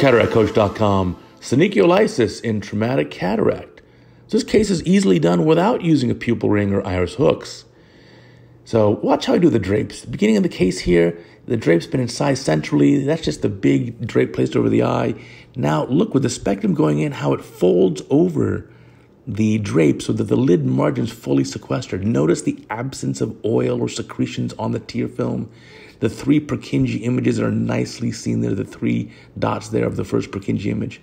CataractCoach.com, synechiolysis in traumatic cataract. This case is easily done without using a pupil ring or iris hooks. So watch how I do the drapes. Beginning of the case here, the drape's been incised centrally. That's just the big drape placed over the eye. Now look, with the spectrum going in, how it folds over the drape so that the lid margin's fully sequestered. Notice the absence of oil or secretions on the tear film. The three Purkinje images are nicely seen there, the three dots there of the first Purkinje image.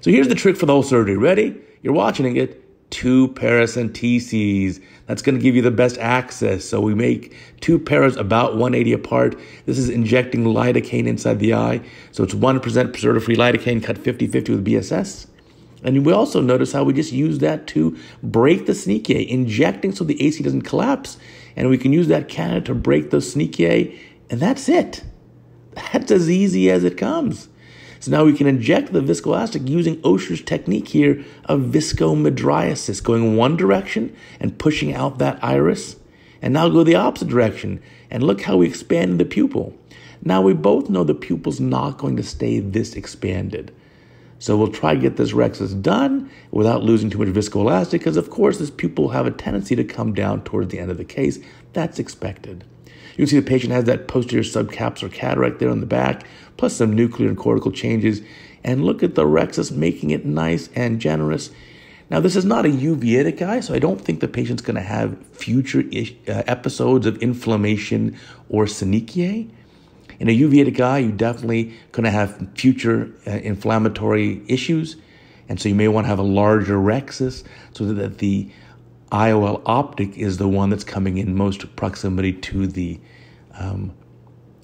So here's the trick for the whole surgery. Ready? You're watching it. Two paracenteses. That's going to give you the best access. So we make two paras about 180 apart. This is injecting lidocaine inside the eye. So it's 1% preservative-free lidocaine cut 50-50 with BSS. And we also notice how we just use that to break the synechia, injecting so the AC doesn't collapse. And we can use that cannula to break those synechia. And that's it. That's as easy as it comes. So now we can inject the viscoelastic using Osher's technique here of viscomydriasis, going one direction and pushing out that iris. And now go the opposite direction. And look how we expand the pupil. Now we both know the pupil's not going to stay this expanded. So we'll try to get this rhexis done without losing too much viscoelastic, because of course this pupil will have a tendency to come down towards the end of the case. That's expected. You can see the patient has that posterior subcapsular cataract there on the back, plus some nuclear and cortical changes. And look at the rhexis, making it nice and generous. Now, this is not a uveitic eye, so I don't think the patient's going to have future episodes of inflammation or synechia. In a uveitic eye, you definitely going to have future inflammatory issues. And so you may want to have a larger rhexis so that the IOL optic is the one that's coming in most proximity to the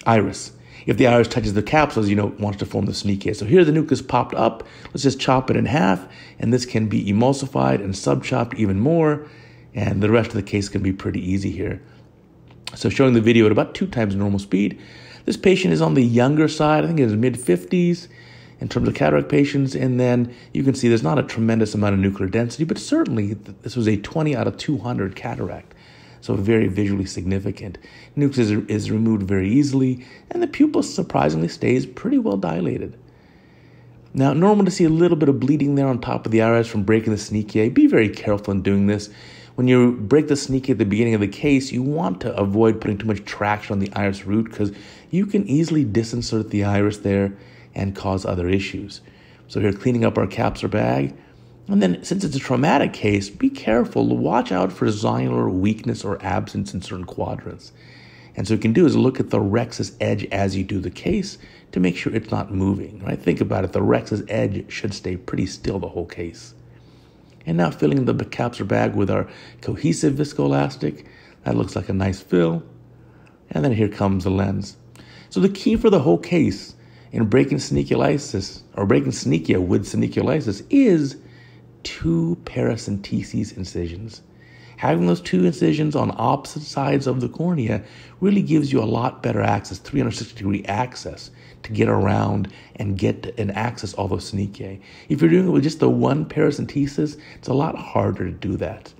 iris. If the iris touches the capsules, it wants to form the synechia. So here the nucleus popped up. Let's just chop it in half, and this can be emulsified and sub-chopped even more, and the rest of the case can be pretty easy here. So showing the video at about 2 times normal speed. This patient is on the younger side. I think it is mid-50s. In terms of cataract patients, and then you can see there's not a tremendous amount of nuclear density, but certainly this was a 20 out of 200 cataract, so very visually significant. Nucleus is removed very easily, and the pupil surprisingly stays pretty well dilated. Now, normal to see a little bit of bleeding there on top of the iris from breaking the synechia. Be very careful in doing this. When you break the synechia at the beginning of the case, you want to avoid putting too much traction on the iris root, because you can easily disinsert the iris there and cause other issues. So here, cleaning up our capsular bag. And then, since it's a traumatic case, be careful. Watch out for zonular weakness or absence in certain quadrants. And so what you can do is look at the rhexis edge as you do the case to make sure it's not moving, right? Think about it. The rhexis edge should stay pretty still the whole case. And now filling the capsular bag with our cohesive viscoelastic. That looks like a nice fill. And then here comes the lens. So the key for the whole case in breaking synechiolysis, or breaking synechia with synechiolysis, is 2 paracentesis incisions. Having those 2 incisions on opposite sides of the cornea really gives you a lot better access, 360-degree access, to get around and get and access all those synechia. If you're doing it with just the 1 paracentesis, it's a lot harder to do that.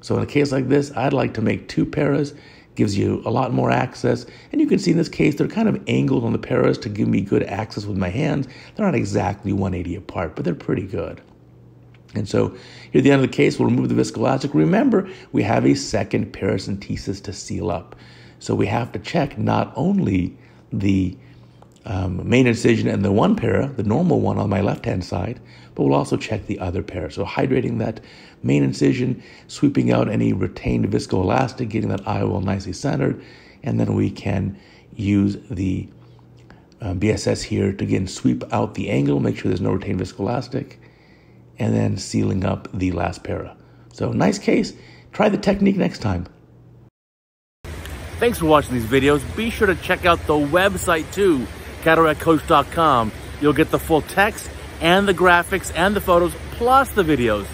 So in a case like this, I'd like to make 2 paras. Gives you a lot more access. And you can see in this case, they're kind of angled on the paras to give me good access with my hands. They're not exactly 180 apart, but they're pretty good. And so here at the end of the case, we'll remove the viscoelastic. Remember, we have a second paracentesis to seal up. So we have to check not only the main incision and the 1 para, the normal one on my left-hand side, but we'll also check the other para. So hydrating that main incision, sweeping out any retained viscoelastic, getting that IOL nicely centered, and then we can use the BSS here to, again, sweep out the angle, make sure there's no retained viscoelastic, and then sealing up the last para. So nice case. Try the technique next time. Thanks for watching these videos. Be sure to check out the website too. CataractCoach.com. You'll get the full text and the graphics and the photos plus the videos.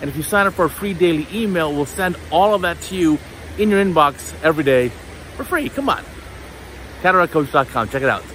And if you sign up for a free daily email, we'll send all of that to you in your inbox every day for free. Come on. CataractCoach.com. Check it out.